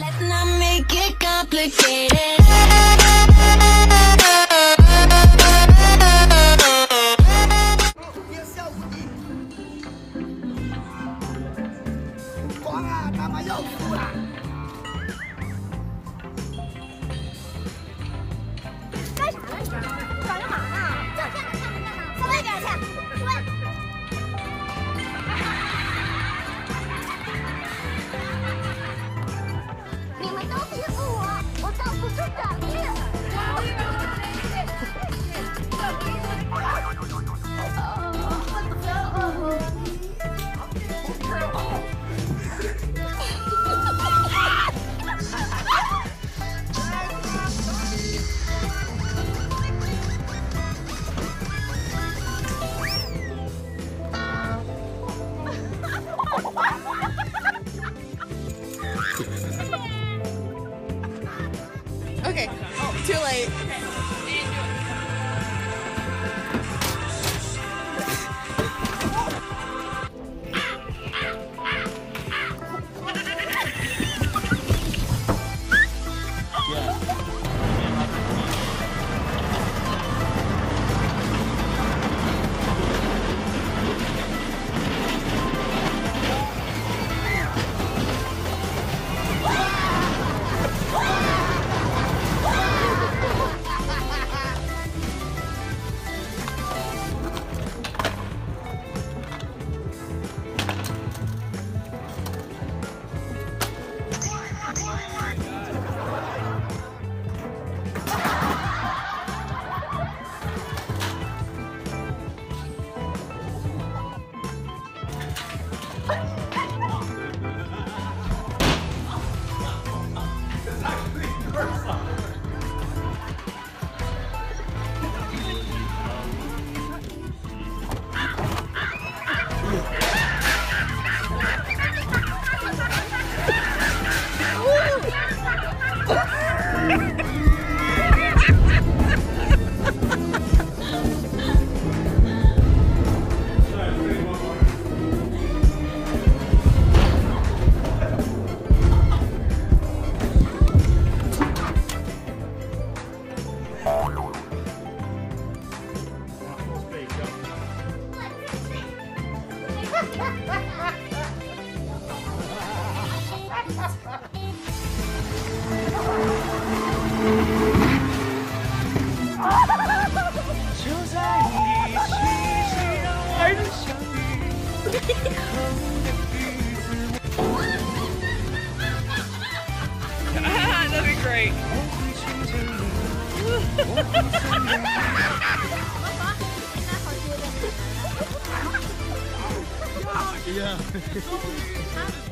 Let's not make it complicated. Bora dar uma loucura. Okay, oh, too late. Okay. That'd be great. Yeah.